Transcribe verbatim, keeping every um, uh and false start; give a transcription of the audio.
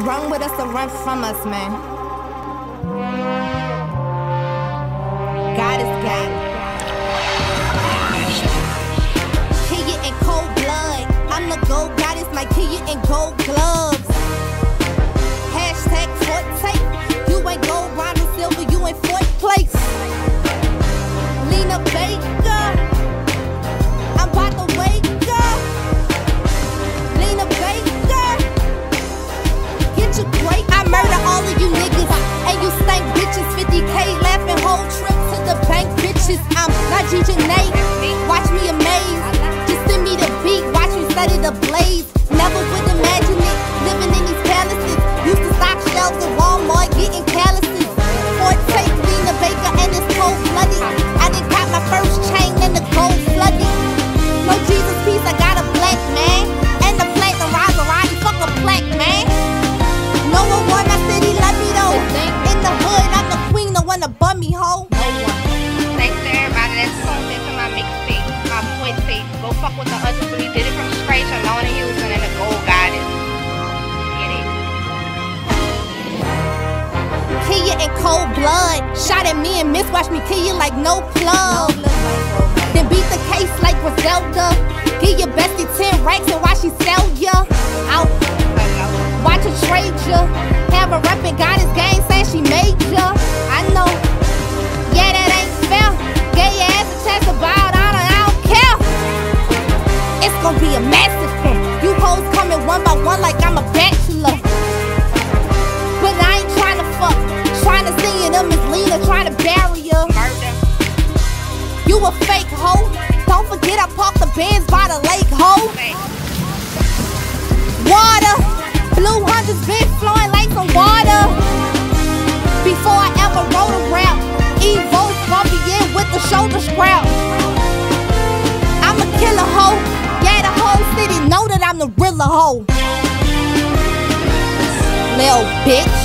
Run with us or run from us, man. God is God. Kill you in cold blood. I'm the gold goddess, might kill you in gold gloves. Hashtag fourth tape. You ain't gold, bronze, and silver, you in fourth place. Lena Baker, I'm about to wake up. Lena Baker, get you great. I murder all of you niggas, and you stank bitches. fifty K laughing, whole trip to the bank, bitches. I'm not G J N A, watch me amaze. Just send me the beat, watch me set it ablaze. Never would imagine it, living in these palaces. Used to stock shelves at Walmart, getting calluses. Four tape, Lena Baker, and it's cold blooded. I done got my first chain and the gold flooded. No Jesus piece, I got a black man. And the platinum riser, I fuck a black man. No one want my city, love me though. In the hood, I'm the queen, no one to bum me, ho. No one. Thanks to everybody that's tuned in to my mixtape, my point tape. Go fuck with the other three, did it from scratch, alone and using, and the gold goddess. Get it. Kill you in cold blood. Shot at me and miss, watch me kill you like no plug. Then beat the case like Griselda. Give your bestie ten racks and watch she sell ya out. Watch her trade ya. Have her reppin' goddess gang, say she made ya. I know. Yeah, that ain't fair. Gave your ass a chance to buy it out, I don't care. It's gonna be a massacre. You hoes coming one by one like I'm a bachelor. But I ain't tryna fuck. Tryna sing it up, Miss Lena, tryna bury ya. You a fake hoe. Don't forget I parked the Benz by the lake, hoe. Water, blue hundreds been flowing like some water. Before I ever wrote a rap, Evo's bumpy in with the shoulder scrap. I'm a killer hoe. Yeah, the whole city know that I'm the realer hoe. Lil bitch.